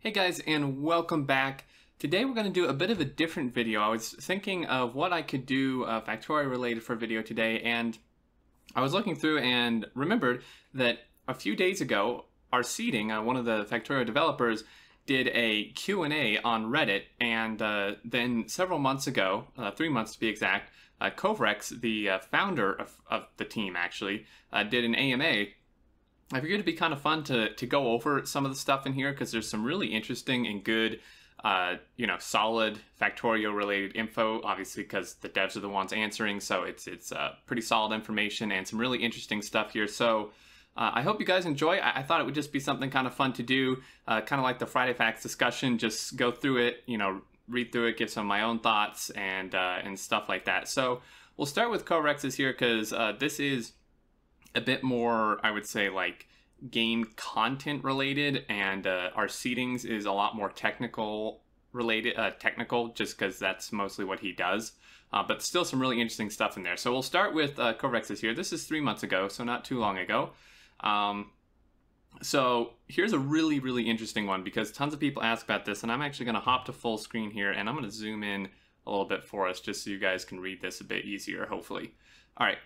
Hey guys, and welcome back. Today we're going to do a bit of a different video. I was thinking of what I could do Factorio related for a video today, and I was looking through and remembered that a few days ago, Rseding, one of the Factorio developers, did a Q&A on Reddit, and then several months ago, 3 months to be exact, Kovarex, the founder of the team actually, did an AMA. I figured it'd be kind of fun to go over some of the stuff in here because there's some really interesting and good, you know, solid Factorio related info, obviously, because the devs are the ones answering. So it's pretty solid information and some really interesting stuff here. So I hope you guys enjoy. I thought it would just be something kind of fun to do, kind of like the Friday Facts discussion, just go through it, you know, read through it, give some of my own thoughts and stuff like that. So we'll start with Kovarex's here because this is a bit more, I would say, like game content related, and Rseding's is a lot more technical related, just because that's mostly what he does, but still some really interesting stuff in there. So we'll start with Kovarex's here. This is 3 months ago, so not too long ago. So here's a really interesting one because tons of people ask about this, and I'm actually going to hop to full screen here, and I'm going to zoom in a little bit for us just so you guys can read this a bit easier, hopefully. All right.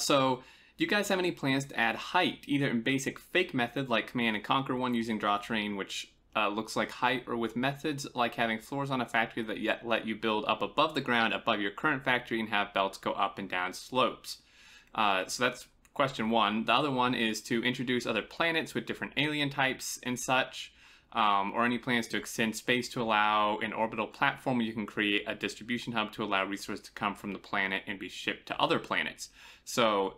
So do you guys have any plans to add height, either in basic fake method like Command and Conquer one using draw terrain, which looks like height, or with methods like having floors on a factory that yet let you build up above the ground above your current factory and have belts go up and down slopes? So that's question one. The other one is to introduce other planets with different alien types and such, or any plans to extend space to allow an orbital platform where you can create a distribution hub to allow resources to come from the planet and be shipped to other planets. So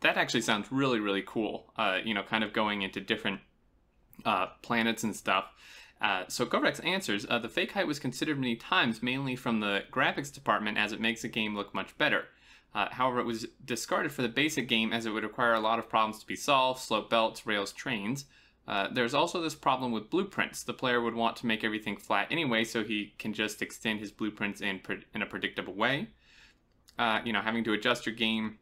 that actually sounds really cool, you know, kind of going into different planets and stuff. So Kovarex answers, the fake height was considered many times, mainly from the graphics department, as it makes a game look much better. However, it was discarded for the basic game as it would require a lot of problems to be solved: slope belts, rails, trains. There's also this problem with blueprints. The player would want to make everything flat anyway, so he can just extend his blueprints in a predictable way. You know, having to adjust your game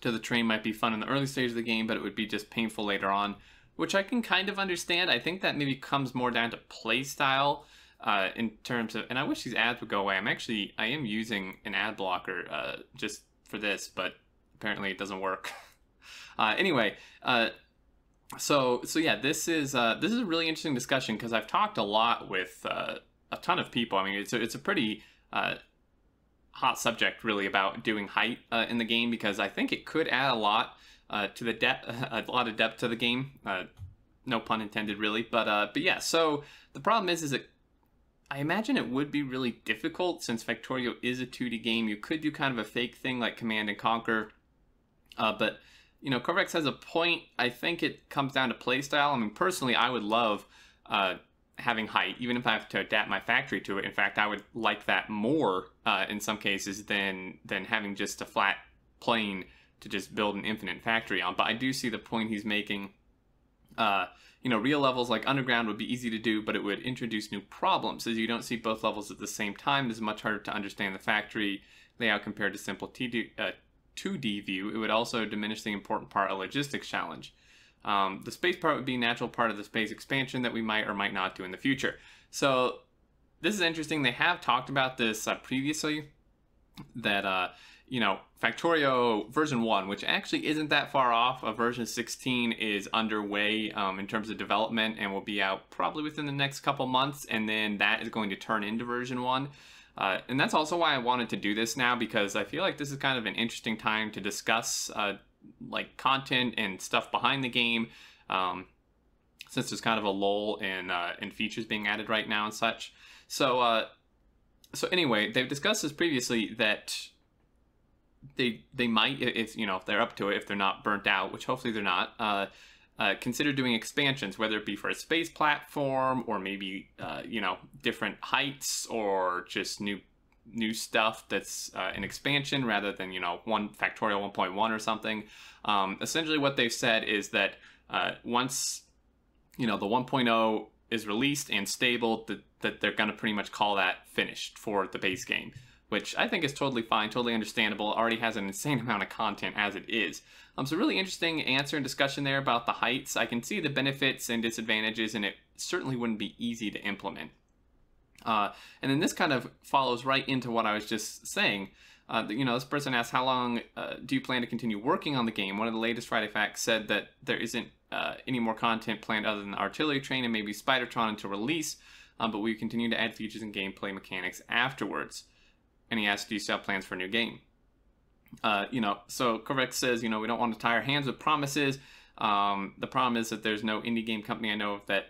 to the train might be fun in the early stage of the game, but it would be just painful later on, which I can kind of understand. I think that maybe comes more down to play style in terms of, and I wish these ads would go away. I am using an ad blocker just for this, but apparently it doesn't work. Anyway, so yeah, this is a really interesting discussion because I've talked a lot with a ton of people. I mean, it's a pretty hot subject, really, about doing height in the game, because I think it could add a lot to the depth, a lot of depth to the game. No pun intended, really. But yeah. So the problem is it, I imagine it would be really difficult since Factorio is a 2D game. You could do kind of a fake thing like Command and Conquer, but you know, Kovarex has a point. I think it comes down to playstyle. I mean, personally, I would love having height, even if I have to adapt my factory to it. In fact, I would like that more in some cases than having just a flat plane to just build an infinite factory on. But I do see the point he's making. You know, real levels like underground would be easy to do, but it would introduce new problems, as you don't see both levels at the same time. It's much harder to understand the factory layout compared to simple 2D view. It would also diminish the important part of logistics challenge. The space part would be a natural part of the space expansion that we might or might not do in the future. So this is interesting. They have talked about this previously, that you know, Factorio version 1, which actually isn't that far off, version 16 is underway in terms of development and will be out probably within the next couple months, and then that is going to turn into version 1. And that's also why I wanted to do this now, because I feel like this is kind of an interesting time to discuss like content and stuff behind the game, since there's kind of a lull in features being added right now and such. So so anyway, they've discussed this previously, that they might, if you know, if they're up to it, if they're not burnt out, which hopefully they're not, consider doing expansions, whether it be for a space platform or maybe you know, different heights or just new stuff that's an expansion rather than, you know, one Factorio 1.1 or something. Essentially what they've said is that once, you know, the 1.0 is released and stable, that they're going to pretty much call that finished for the base game, which I think is totally fine, totally understandable. Already has an insane amount of content as it is. So really interesting answer and discussion there about the heights. I can see the benefits and disadvantages, and it certainly wouldn't be easy to implement. And then this kind of follows right into what I was just saying. You know, this person asked, how long do you plan to continue working on the game? One of the latest Friday Facts said that there isn't any more content planned other than the Artillery Train and maybe Spidertron until release, but we continue to add features and gameplay mechanics afterwards. And he asked, do you still have plans for a new game? You know, so Kovarex says, you know, we don't want to tie our hands with promises. The problem is that there's no indie game company I know of that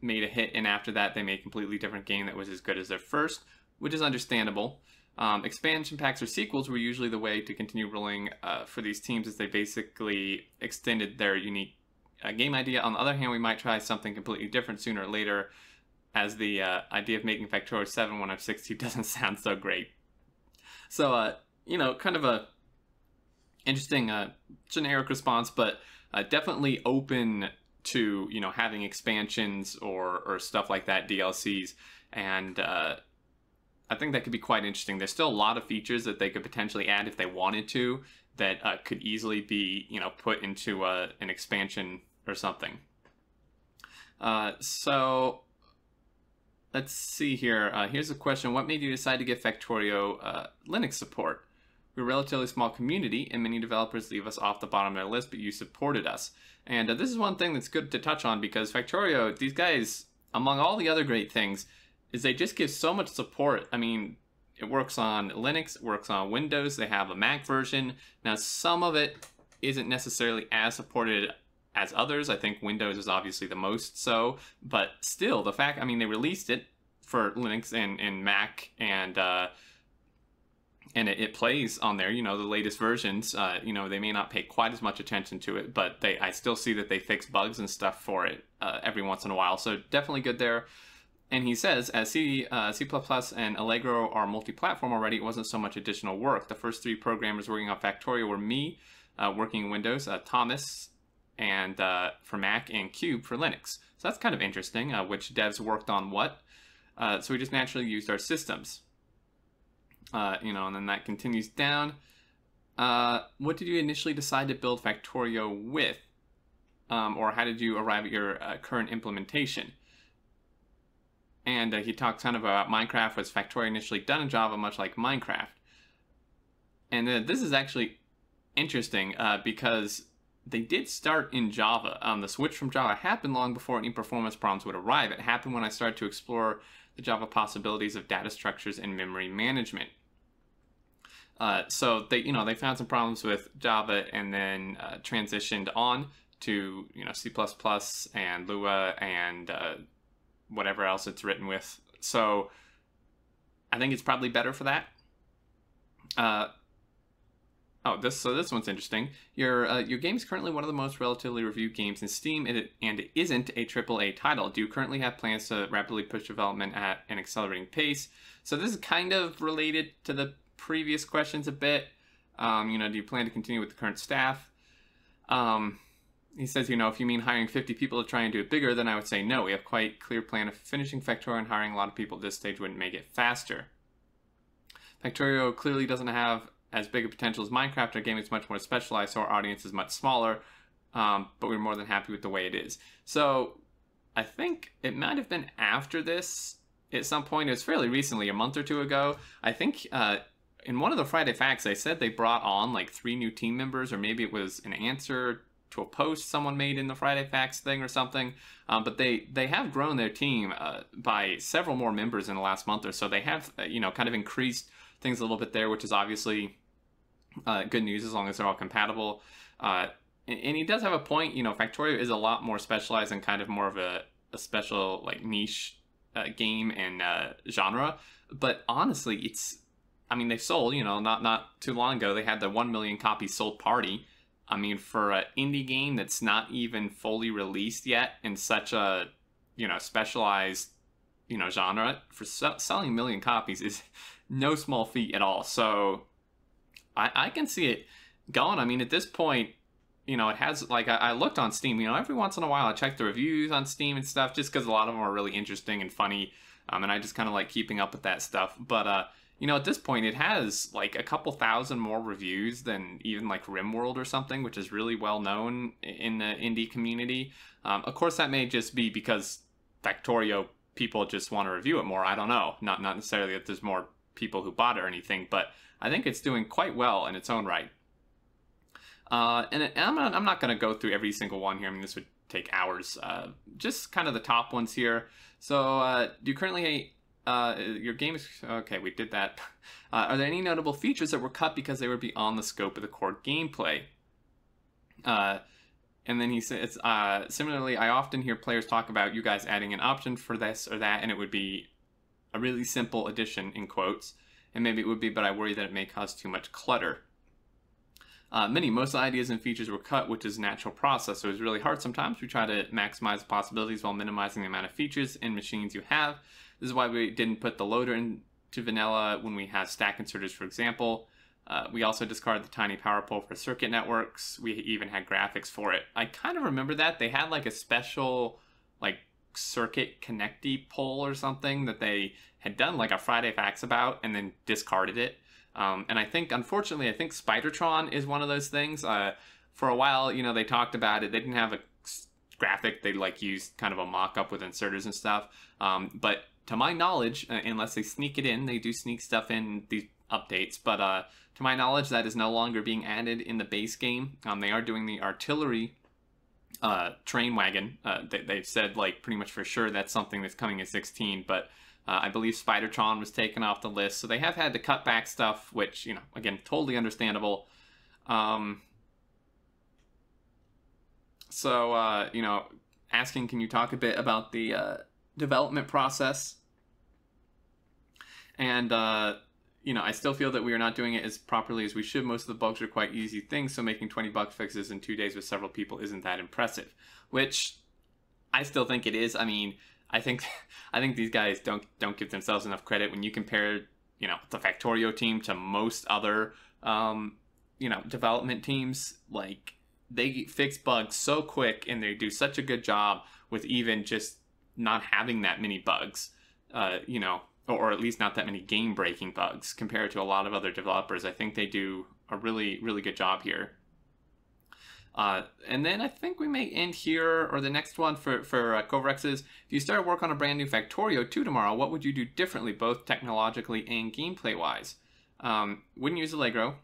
made a hit, and after that they made a completely different game that was as good as their first, which is understandable. Expansion packs or sequels were usually the way to continue rolling for these teams, as they basically extended their unique game idea. On the other hand, we might try something completely different sooner or later, as the idea of making Factorio 7 when I'm 60 doesn't sound so great. So, you know, kind of a interesting generic response, but definitely open to, you know, having expansions or stuff like that, DLCs, and I think that could be quite interesting. There's still a lot of features that they could potentially add if they wanted to that could easily be, you know, put into an expansion or something. So let's see here. Here's a question. What made you decide to give Factorio Linux support? We're a relatively small community, and many developers leave us off the bottom of their list, but you supported us. And this is one thing that's good to touch on, because Factorio, these guys, among all the other great things, is they just give so much support. I mean, it works on Linux, it works on Windows, they have a Mac version. Now, some of it isn't necessarily as supported as others. I think Windows is obviously the most so, but still, the fact, I mean, they released it for Linux and Mac, and it plays on there, you know, the latest versions. You know, they may not pay quite as much attention to it, but I still see that they fix bugs and stuff for it every once in a while, so definitely good there. And he says, as C++ and Allegro are multi-platform already, it wasn't so much additional work. The first three programmers working on Factorio were me, working in Windows, Thomas, and for Mac, and Cube for Linux. So that's kind of interesting, which devs worked on what. So we just naturally used our systems. You know, and then that continues down. What did you initially decide to build Factorio with? Or how did you arrive at your current implementation? And he talked kind of about Minecraft. Was Factorio initially done in Java, much like Minecraft? And this is actually interesting because they did start in Java. The switch from Java happened long before any performance problems would arrive. It happened when I started to explore the Java possibilities of data structures and memory management. So they, you know, they found some problems with Java, and then transitioned on to, you know, C++ and Lua and whatever else it's written with. So I think it's probably better for that. Oh, so this one's interesting. Your game is currently one of the most relatively reviewed games in Steam, and it isn't a AAA title. Do you currently have plans to rapidly push development at an accelerating pace? So this is kind of related to the previous questions a bit. You know, do you plan to continue with the current staff? He says, you know, if you mean hiring 50 people to try and do it bigger, then I would say no. We have quite clear plan of finishing Factorio, and hiring a lot of people at this stage wouldn't make it faster. Factorio clearly doesn't have as big a potential as Minecraft. Our game is much more specialized, so our audience is much smaller, but we're more than happy with the way it is. So I think it might have been after this at some point. It was fairly recently, a month or two ago. I think in one of the Friday Facts, they said they brought on like 3 new team members, or maybe it was an answer to a post someone made in the Friday Facts thing or something. But they have grown their team by several more members in the last month or so. They have, you know, kind of increased things a little bit there, which is obviously good news as long as they're all compatible. And he does have a point. You know, Factorio is a lot more specialized and kind of more of a special, like, niche game and genre. But honestly, it's, I mean, they've sold, you know, not too long ago, they had the 1 million copies sold party. I mean, for an indie game that's not even fully released yet in such a, you know, specialized, you know, genre, for selling a 1 million copies is no small feat at all. So I can see it going. I mean, at this point, you know, it has, like, I looked on Steam, you know, every once in a while I check the reviews on Steam and stuff, just because a lot of them are really interesting and funny, and I just kind of like keeping up with that stuff. But you know, at this point, it has like a couple thousand more reviews than even like RimWorld or something, which is really well known in the indie community. Of course, that may just be because Factorio people just want to review it more. I don't know. Not necessarily that there's more people who bought it or anything, but I think it's doing quite well in its own right. And I'm not going to go through every single one here. I mean, this would take hours. Just kind of the top ones here. So do you currently, your games, okay, we did that. Are there any notable features that were cut because they were beyond the scope of the core gameplay? And then he says, similarly, I often hear players talk about you guys adding an option for this or that, and it would be a really simple addition, in quotes, and maybe it would be, but I worry that it may cause too much clutter. Most ideas and features were cut, which is a natural process, so it's really hard sometimes. We try to maximize possibilities while minimizing the amount of features and machines you have. This is why we didn't put the loader into vanilla when we have stack inserters, for example. We also discarded the tiny power pole for circuit networks. We even had graphics for it. I kind of remember that. They had like a special like circuit connecty pole or something that they had done like a Friday Facts about and then discarded it. And I think, unfortunately, I think Spidertron is one of those things. For a while, you know, they talked about it. They didn't have a graphic. They like used kind of a mock-up with inserters and stuff. But to my knowledge, unless they sneak it in, they do sneak stuff in these updates, but to my knowledge, that is no longer being added in the base game. They are doing the artillery train wagon. They've said like pretty much for sure that's something that's coming in 16, but I believe Spidertron was taken off the list, so they have had to cut back stuff, which, you know, again, totally understandable. You know, asking, can you talk a bit about the development process? And you know, I still feel that we are not doing it as properly as we should. Most of the bugs are quite easy things, so making 20 bug fixes in 2 days with several people isn't that impressive, which I still think it is. I mean, I think these guys don't give themselves enough credit when you compare, you know, the Factorio team to most other, you know, development teams. Like, they fix bugs so quick and they do such a good job with even just not having that many bugs, you know, or at least not that many game-breaking bugs compared to a lot of other developers. I think they do a really, really good job here. And then I think we may end here, or the next one for Kovarex is, if you start work on a brand new Factorio 2 tomorrow, what would you do differently, both technologically and gameplay-wise? Wouldn't use Allegro.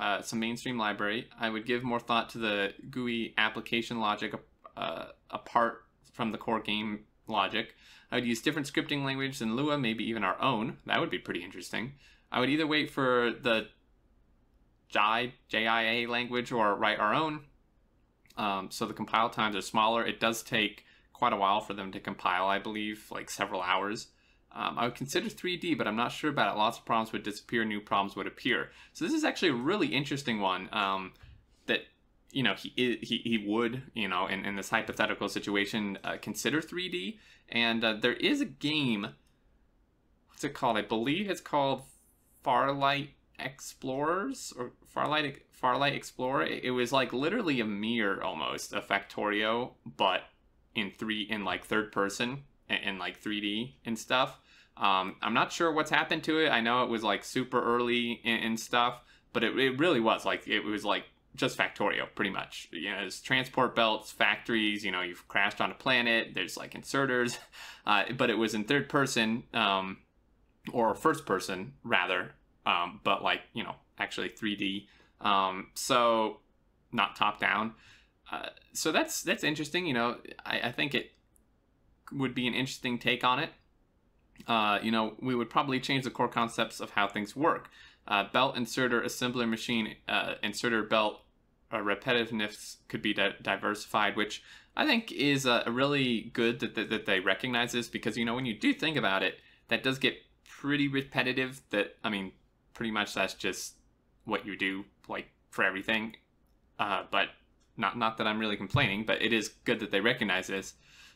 It's a mainstream library. I would give more thought to the GUI application logic apart from the core game logic. I would use different scripting language than Lua, maybe even our own. That would be pretty interesting. I would either wait for the JIA language or write our own. So the compile times are smaller. It does take quite a while for them to compile, I believe, like several hours. I would consider 3D, but I'm not sure about it. Lots of problems would disappear, new problems would appear. So this is actually a really interesting one that, you know, he would, you know, in this hypothetical situation, consider 3D. And there is a game, what's it called? I believe it's called Farlight Explorers or Farlight Explorer. It was like literally a mirror almost, a Factorio, but in third person and like 3D and stuff. I'm not sure what's happened to it. I know it was like super early and stuff, but it really was like, it was like just Factorio, pretty much. You know, there's transport belts, factories, you know, you've crashed on a planet, there's like inserters, but it was in third person, or first person rather, but like, you know, actually 3D, so not top down. So that's interesting. You know, I think it would be an interesting take on it. You know, we would probably change the core concepts of how things work. Belt inserter assembler machine, inserter belt repetitiveness could be diversified, which I think is really good that they recognize this, because, you know, when you do think about it, that does get pretty repetitive. That, I mean, pretty much that's just what you do like for everything. But not that I'm really complaining, but it is good that they recognize this.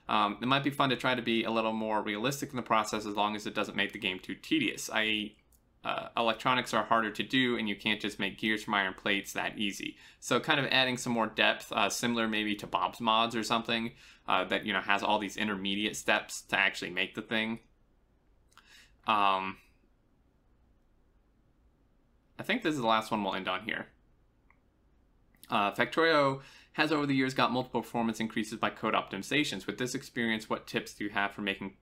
It might be fun to try to be a little more realistic in the process, as long as it doesn't make the game too tedious. Electronics are harder to do, and you can't just make gears from iron plates that easy. So kind of adding some more depth, similar maybe to Bob's Mods or something, that, you know, has all these intermediate steps to actually make the thing. I think this is the last one we'll end on here. Factorio has over the years got multiple performance increases by code optimizations. With this experience, what tips do you have for making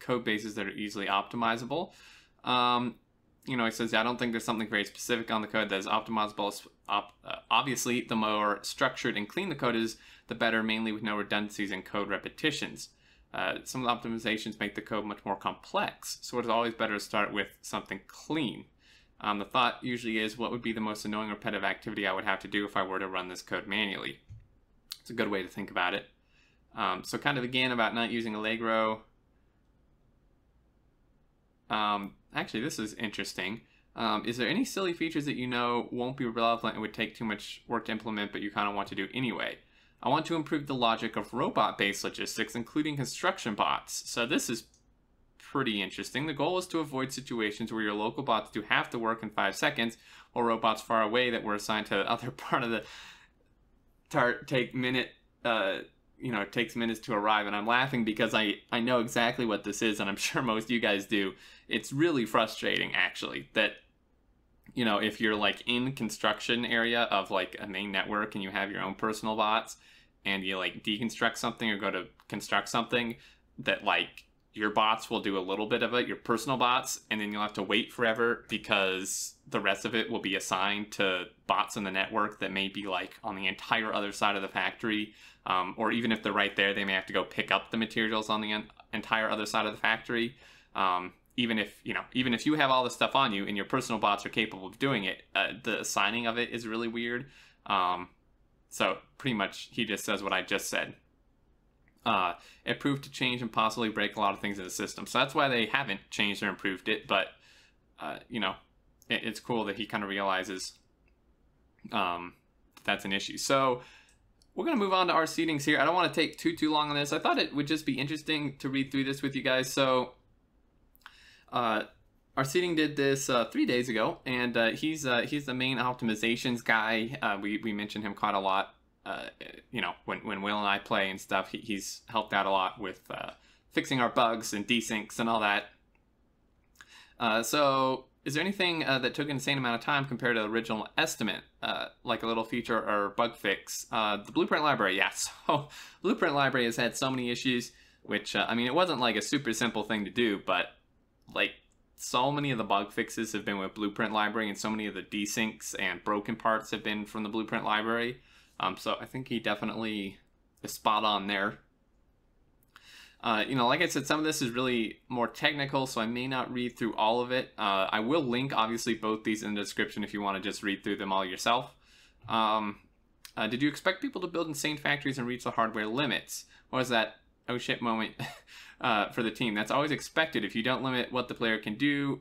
code bases that are easily optimizable? You know, he says, I don't think there's something very specific on the code that is optimizable. Obviously, the more structured and clean the code is, the better, mainly with no redundancies and code repetitions. Some of the optimizations make the code much more complex, so it's always better to start with something clean. The thought usually is, what would be the most annoying repetitive activity I would have to do if I were to run this code manually? It's a good way to think about it. So kind of again about not using Allegro. Actually, this is interesting. Is there any silly features that you know won't be relevant and would take too much work to implement, but you kind of want to do anyway? I want to improve the logic of robot-based logistics, including construction bots. So this is pretty interesting. The goal is to avoid situations where your local bots do half the work in 5 seconds, or robots far away that were assigned to the other part of the takes minutes to arrive. And I'm laughing because I know exactly what this is, and I'm sure most of you guys do. It's really frustrating, actually, that, you know, if you're like in construction area of like a main network and you have your own personal bots, and you like deconstruct something or go to construct something, that like your bots will do a little bit of it, your personal bots, and then you'll have to wait forever because the rest of it will be assigned to bots in the network that may be like on the entire other side of the factory. Or even if they're right there, they may have to go pick up the materials on the entire other side of the factory. Even if you have all this stuff on you and your personal bots are capable of doing it, the assigning of it is really weird. So pretty much he just says what I just said. It proved to change and possibly break a lot of things in the system. So that's why they haven't changed or improved it. But, you know, it's cool that he kind of realizes that's an issue. So we're going to move on to our Rsedings here. I don't want to take too long on this. I thought it would just be interesting to read through this with you guys. So Rseding did this 3 days ago, and he's the main optimizations guy. We mention him quite a lot. You know, when Will and I play and stuff, he's helped out a lot with fixing our bugs and desyncs and all that. So is there anything that took an insane amount of time compared to the original estimate, like a little feature or bug fix? The Blueprint Library, yeah. So Blueprint Library has had so many issues, which, I mean, it wasn't like a super simple thing to do, but like so many of the bug fixes have been with Blueprint Library, and so many of the desyncs and broken parts have been from the Blueprint Library. So I think he definitely is spot on there. You know, like I said, some of this is really more technical, so I may not read through all of it. I will link, obviously, both these in the description if you want to just read through them all yourself. Did you expect people to build insane factories and reach the hardware limits? What was that oh shit moment for the team? That's always expected. If you don't limit what the player can do,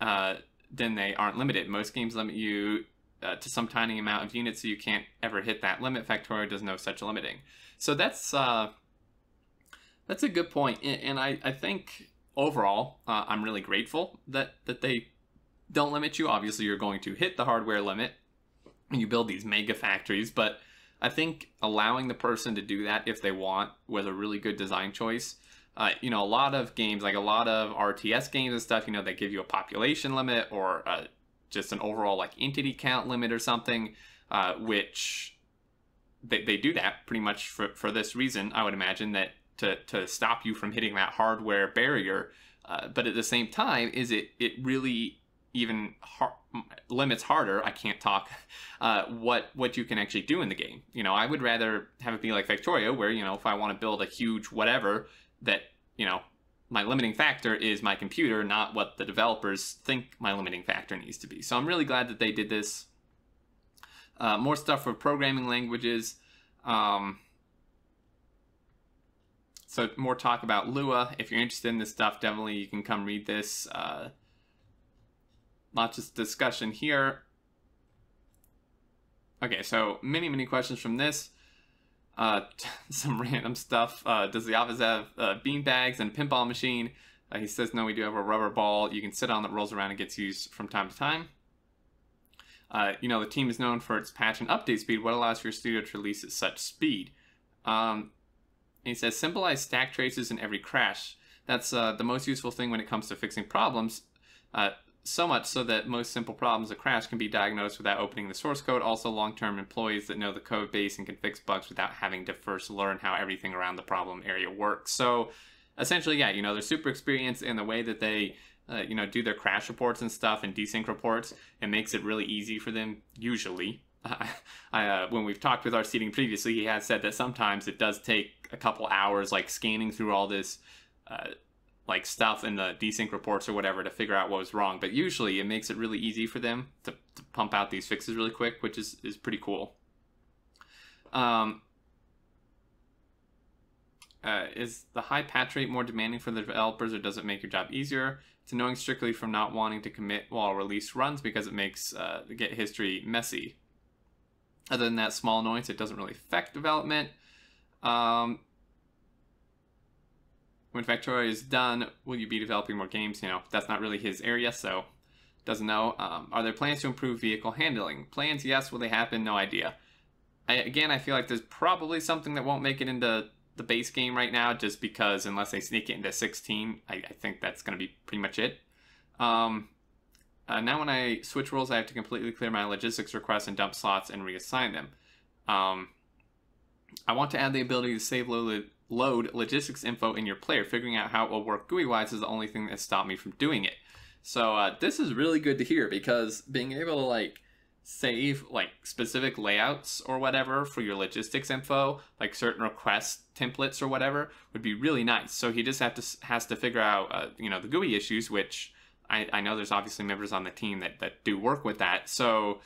then they aren't limited. Most games limit you to some tiny amount of units, so you can't ever hit that limit. Factorio does no such limiting. So that's a good point, and I think overall I'm really grateful that they don't limit you. Obviously, you're going to hit the hardware limit when you build these mega factories, but I think allowing the person to do that if they want was a really good design choice. You know, a lot of games, like a lot of RTS games and stuff, you know, they give you a population limit or a just an overall like entity count limit or something, which they do that pretty much for this reason, I would imagine, that to stop you from hitting that hardware barrier. But at the same time, is it really even limits harder? I can't talk what you can actually do in the game. You know, I would rather have it be like Factorio, where, you know, if I want to build a huge whatever, that, you know, my limiting factor is my computer, not what the developers think my limiting factor needs to be. So I'm really glad that they did this. More stuff for programming languages. So more talk about Lua. If you're interested in this stuff, definitely you can come read this. Lots of discussion here. Okay, so many questions from this. Some random stuff. Does the office have bean bags and a pinball machine? He says, no, we do have a rubber ball you can sit on that rolls around and gets used from time to time. You know, the team is known for its patch and update speed. What allows for your studio to release at such speed? He says, symbolize stack traces in every crash. That's the most useful thing when it comes to fixing problems. so much so that most simple problems of crash can be diagnosed without opening the source code. Also, long-term employees that know the code base and can fix bugs without having to first learn how everything around the problem area works. So essentially, yeah, you know, they're super experienced in the way that they, you know, do their crash reports and stuff and desync reports. It makes it really easy for them, usually. When we've talked with Rseding previously, he has said that sometimes it does take a couple hours, like scanning through all this like stuff in the desync reports or whatever to figure out what was wrong. But usually it makes it really easy for them to pump out these fixes really quick, which is pretty cool. Is the high patch rate more demanding for the developers, or does it make your job easier? It's annoying strictly from not wanting to commit while release runs because it makes Git history messy. Other than that small annoyance, it doesn't really affect development. When Factorio is done, will you be developing more games? You know, that's not really his area, so doesn't know. Are there plans to improve vehicle handling? Plans, yes. Will they happen? No idea. Again, I feel like there's probably something that won't make it into the base game right now, just because unless they sneak it into 16, I think that's going to be pretty much it. Now when I switch roles, I have to completely clear my logistics requests and dump slots and reassign them. I want to add the ability to save load logistics info in your player. Figuring out how it will work GUI-wise is the only thing that stopped me from doing it. So this is really good to hear, because being able to like save like specific layouts or whatever for your logistics info, like certain request templates or whatever, would be really nice. So he just has to figure out you know, the GUI issues, which I know there's obviously members on the team that do work with that. So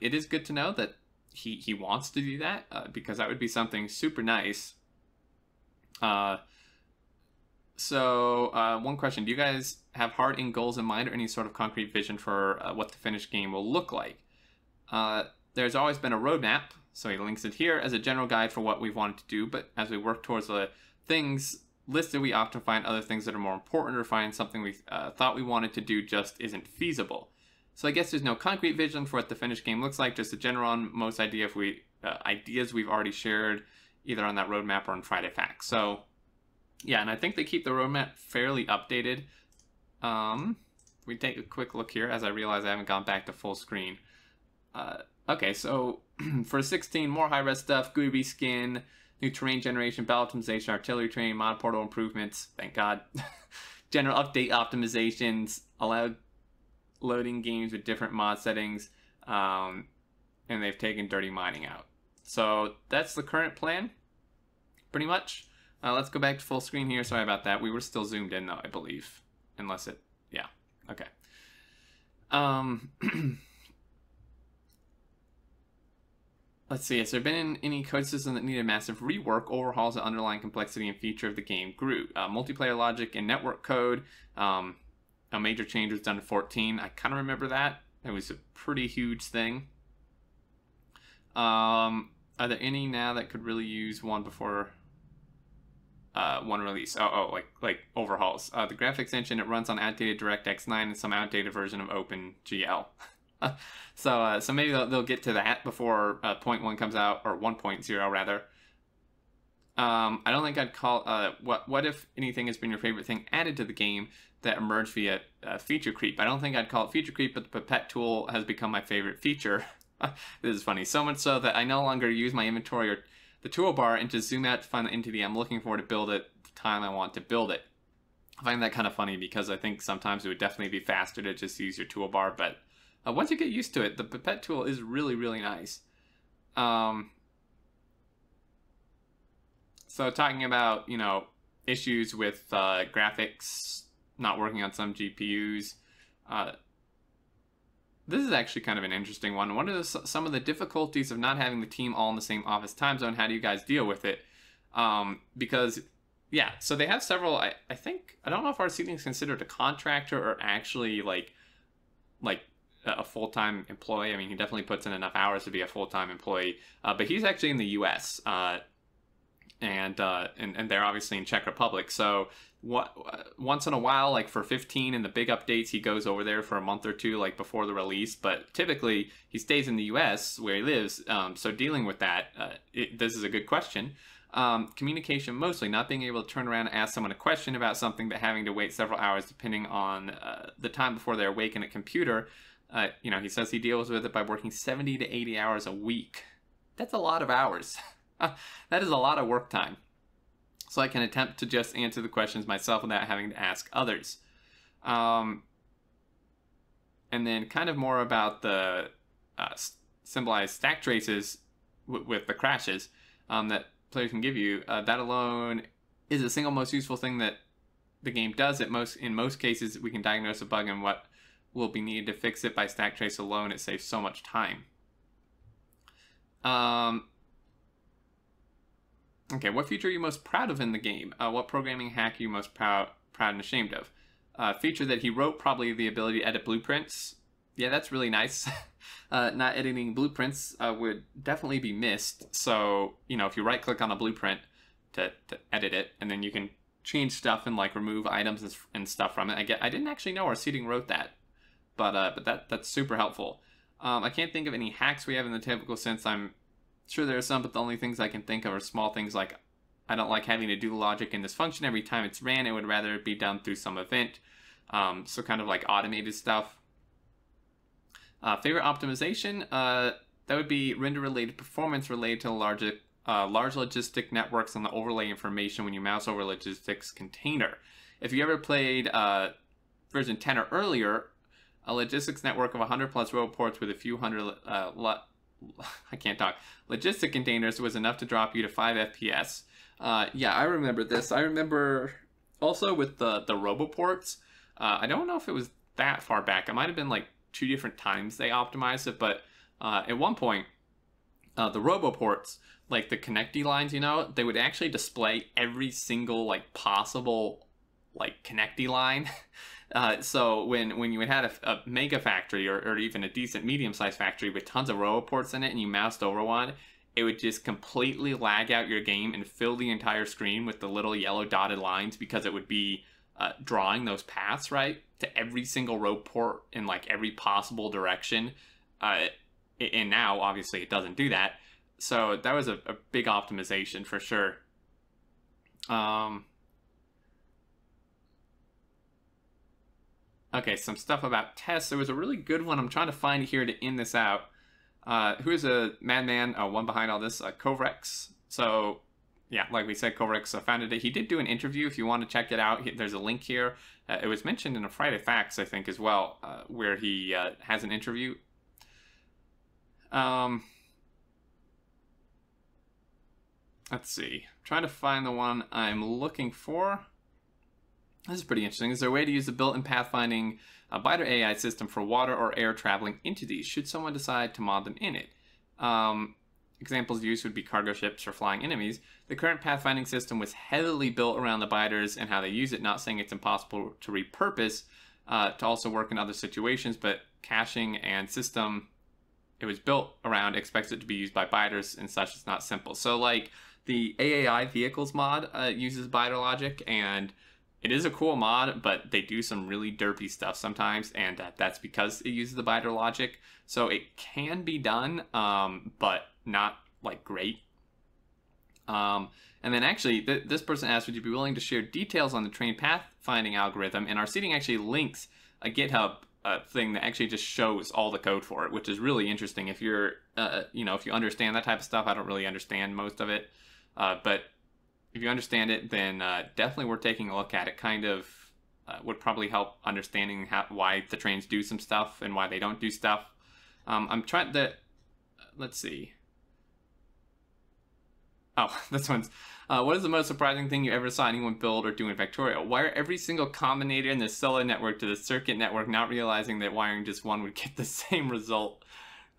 it is good to know that he wants to do that, because that would be something super nice. So one question: do you guys have hard-end goals in mind, or any sort of concrete vision for what the finished game will look like? There's always been a roadmap, so he links it here as a general guide for what we've wanted to do, but as we work towards the things listed, we often find other things that are more important, or find something we thought we wanted to do just isn't feasible. So I guess there's no concrete vision for what the finished game looks like, just a general on most ideas we've already shared, either on that roadmap or on Friday Facts. So yeah, and I think they keep the roadmap fairly updated. We take a quick look here, as I realize I haven't gone back to full screen. Okay, so for 16, more high-res stuff, GUI reskin, new terrain generation, battle optimization, artillery train, mod portal improvements, thank God, general update optimizations, allowed loading games with different mod settings, and they've taken dirty mining out. So that's the current plan, pretty much. Let's go back to full screen here. Sorry about that. We were still zoomed in, though, I believe. Unless it... yeah. Okay. Let's see. Has there been any code system that needed massive rework, overhauls the underlying complexity and feature of the game grew? Multiplayer logic and network code. A major change was done in 14. I kind of remember that. It was a pretty huge thing. Are there any now that could really use one before one release? Like overhauls. The graphics engine, it runs on outdated DirectX 9 and some outdated version of OpenGL. So maybe they'll get to that before 0.1 comes out, or 1.0 rather. I don't think I'd call what if anything has been your favorite thing added to the game that emerged via feature creep. I don't think I'd call it feature creep, but the pipette tool has become my favorite feature. This is funny. So much so that I no longer use my inventory or the toolbar and just zoom out to find the entity I'm looking for to build it the time I want to build it. I find that kind of funny, because I think sometimes it would definitely be faster to just use your toolbar, but once you get used to it, the pipette tool is really, really nice. So talking about, you know, issues with graphics not working on some GPUs, this is actually kind of an interesting one. What are some of the difficulties of not having the team all in the same office time zone? How do you guys deal with it? Because, yeah, so they have several, I think, I don't know if Rseding is considered a contractor or actually like a full-time employee. I mean, he definitely puts in enough hours to be a full-time employee, but he's actually in the U.S., and they're obviously in Czech Republic. So once in a while, like for 15 and the big updates, he goes over there for a month or two, like before the release. But typically, he stays in the U.S. where he lives. So dealing with that, this is a good question. Communication mostly, not being able to turn around and ask someone a question about something, but having to wait several hours depending on the time before they're awake in a computer. You know, he says he deals with it by working 70 to 80 hours a week. That's a lot of hours. That is a lot of work time. So I can attempt to just answer the questions myself without having to ask others. And then kind of more about the symbolized stack traces with the crashes that players can give you. That alone is the single most useful thing that the game does. In most cases, we can diagnose a bug and what will be needed to fix it by stack trace alone. It saves so much time. Okay, what feature are you most proud of in the game? What programming hack are you most proud and ashamed of? Feature that he wrote, probably the ability to edit blueprints. Yeah, that's really nice. Not editing blueprints would definitely be missed. So, you know, if you right-click on a blueprint to edit it, and then you can change stuff and, like, remove items and stuff from it. I didn't actually know Rseding wrote that, but that's super helpful. I can't think of any hacks we have in the typical sense. I'm sure there are some, but the only things I can think of are small things like I don't like having to do logic in this function every time it's ran. It would rather be done through some event. So kind of like automated stuff. Favorite optimization, that would be render-related performance related to large logistic networks on the overlay information when you mouse over logistics container. If you ever played version 10 or earlier, a logistics network of 100 plus row ports with a few hundred logistic containers was enough to drop you to 5 FPS. Yeah, I remember this. I remember also with the RoboPorts. I don't know if it was that far back. It might have been like two different times they optimized it, but at one point, the RoboPorts, like the connectee lines, you know, they would actually display every single like possible like connectee line. So when you had a mega factory or even a decent medium-sized factory with tons of RoboPorts in it, and you moused over one, it would just completely lag out your game and fill the entire screen with the little yellow dotted lines because it would be drawing those paths, right, to every single RoboPort in like every possible direction. And now obviously it doesn't do that. So that was a big optimization for sure. Okay, some stuff about tests. There was a really good one I'm trying to find here to end this out. Who is a madman, one behind all this, Kovarex. So yeah, like we said, Kovarex founded it. He did do an interview if you want to check it out. There's a link here. It was mentioned in a Friday Facts, I think, as well, where he has an interview. Let's see. I'm trying to find the one I'm looking for. This is pretty interesting. Is there a way to use the built-in pathfinding BIDAR AI system for water or air traveling entities? Should someone decide to mod them in it? Examples used would be cargo ships or flying enemies. The current pathfinding system was heavily built around the BIDARs and how they use it. Not saying it's impossible to repurpose to also work in other situations, but caching and system it was built around expects it to be used by BIDARs and such. It's not simple. So like the AAI vehicles mod uses BIDAR logic, and it is a cool mod, but they do some really derpy stuff sometimes, and that's because it uses the BIDAR logic. So it can be done, but not like great. And then actually, this person asked, would you be willing to share details on the train pathfinding algorithm? And Rseding actually links a GitHub thing that actually just shows all the code for it, which is really interesting. If you're, you know, if you understand that type of stuff, I don't really understand most of it, but if you understand it, then definitely worth taking a look at it. Kind of would probably help understanding why the trains do some stuff and why they don't do stuff. I'm trying to... Let's see. Oh, this one's... what is the most surprising thing you ever saw anyone build or do in Factorio? Wire every single combinator in the cellular network to the circuit network, not realizing that wiring just one would get the same result.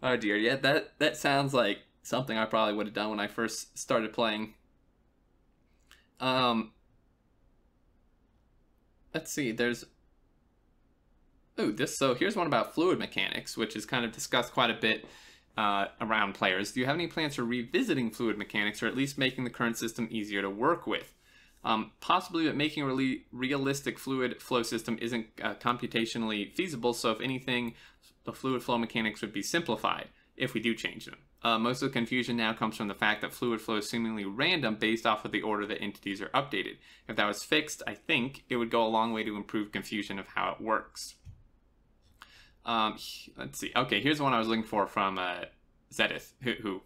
Oh dear, yeah, that sounds like something I probably would have done when I first started playing. Let's see, there's, so here's one about fluid mechanics, which is kind of discussed quite a bit around players. Do you have any plans for revisiting fluid mechanics, or at least making the current system easier to work with? Possibly, but making a really realistic fluid flow system isn't computationally feasible, so if anything, the fluid flow mechanics would be simplified if we do change them. Most of the confusion now comes from the fact that fluid flow is seemingly random based off of the order that entities are updated. If that was fixed, I think it would go a long way to improve confusion of how it works. Let's see. Okay, here's one I was looking for from Zedith, who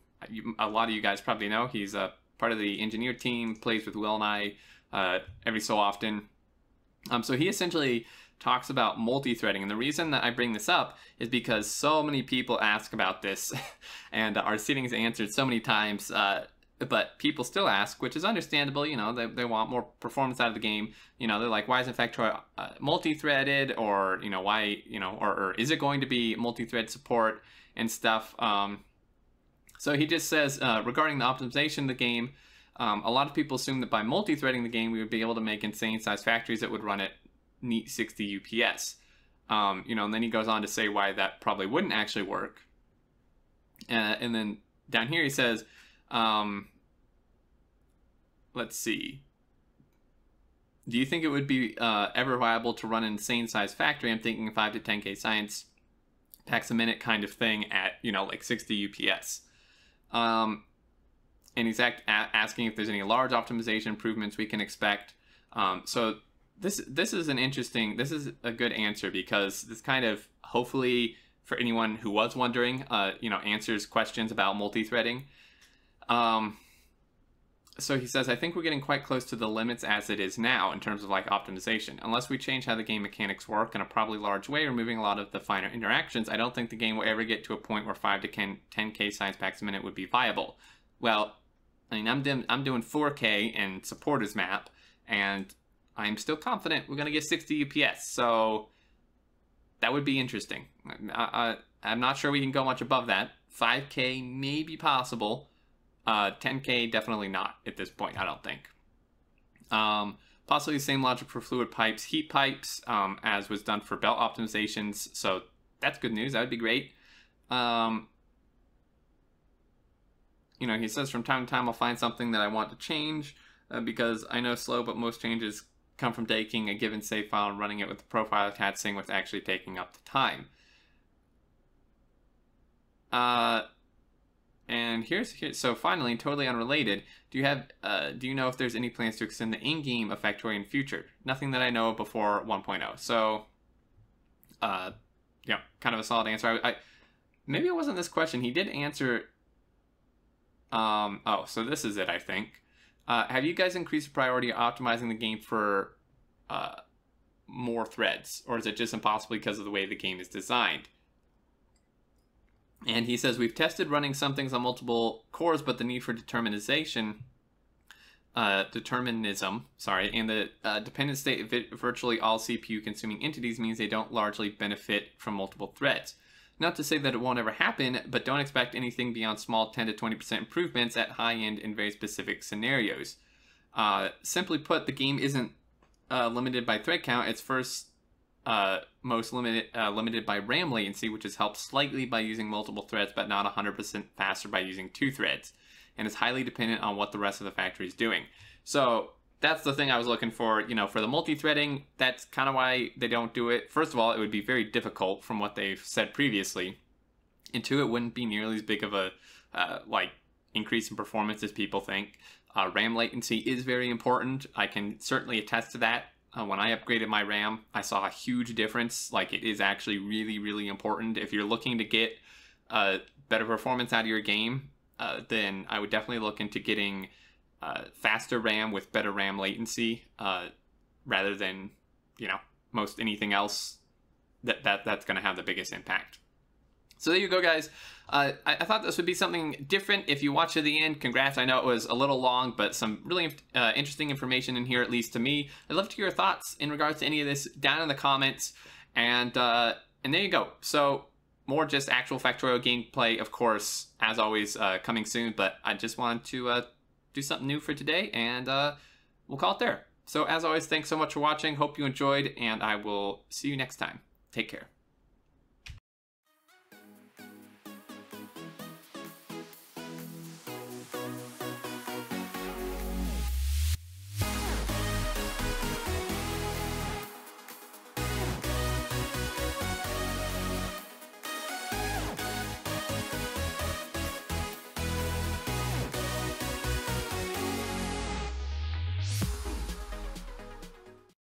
a lot of you guys probably know. He's part of the engineer team, plays with Will and I every so often. So he essentially talks about multi-threading, and the reason that I bring this up is because so many people ask about this, and our Rseding's answered so many times, but people still ask, which is understandable. You know, they want more performance out of the game. You know, they're like, why isn't Factorio multi-threaded, or, you know, why, you know, or is it going to be multi-thread support and stuff? So he just says, regarding the optimization of the game, a lot of people assume that by multi-threading the game, we would be able to make insane-sized factories that would run at neat 60 UPS. You know, and then he goes on to say why that probably wouldn't actually work. And then down here he says, let's see. Do you think it would be ever viable to run an insane-sized factory? I'm thinking 5 to 10K science, packs a minute kind of thing at, you know, like 60 UPS. And he's asking if there's any large optimization improvements we can expect. So this is an interesting, this is a good answer, because this kind of, hopefully for anyone who was wondering, you know, answers questions about multi-threading. So he says, I think we're getting quite close to the limits as it is now in terms of like optimization. Unless we change how the game mechanics work in a probably large way, removing a lot of the finer interactions, I don't think the game will ever get to a point where 5 to 10K science packs a minute would be viable. Well, I mean, I'm doing 4K in supporters map, and I'm still confident we're going to get 60 UPS, so that would be interesting. I'm not sure we can go much above that. 5K may be possible. 10K definitely not at this point, I don't think. Possibly the same logic for fluid pipes, heat pipes, as was done for belt optimizations, so that's good news. That would be great. You know, he says, from time to time I'll find something that I want to change, because I know slow, but most changes come from taking a given save file and running it with the profile attached, seeing what's actually taking up the time. And here's so finally, totally unrelated, do you know if there's any plans to extend the in-game of Factorio in future? Nothing that I know of before 1.0. So, yeah, kind of a solid answer. I maybe it wasn't this question. He did answer. Oh, so this is it, I think. Have you guys increased the priority of optimizing the game for more threads, or is it just impossible because of the way the game is designed? And he says, we've tested running some things on multiple cores, but the need for determinism, and the dependent state of virtually all CPU-consuming entities means they don't largely benefit from multiple threads. Not to say that it won't ever happen, but don't expect anything beyond small 10 to 20% improvements at high end in very specific scenarios. Simply put, the game isn't limited by thread count. It's first most limited by RAM latency, which is helped slightly by using multiple threads, but not 100% faster by using 2 threads. And is highly dependent on what the rest of the factory is doing. So that's the thing I was looking for, you know, for the multi-threading. That's kind of why they don't do it. First of all, it would be very difficult from what they've said previously. And 2, it wouldn't be nearly as big of a, like, increase in performance as people think. RAM latency is very important. I can certainly attest to that. When I upgraded my RAM, I saw a huge difference. Like, it is actually really, really important. If you're looking to get better performance out of your game, then I would definitely look into getting faster RAM with better RAM latency, rather than, you know, most anything else that's going to have the biggest impact. So there you go, guys. I thought this would be something different. If you watch to the end, congrats. I know it was a little long, but some really interesting information in here, at least to me. I'd love to hear your thoughts in regards to any of this down in the comments. And there you go. So more just actual Factorio gameplay, of course, as always, coming soon. But I just wanted to do something new for today, and we'll call it there. So as always, thanks so much for watching. Hope you enjoyed, and I will see you next time. Take care.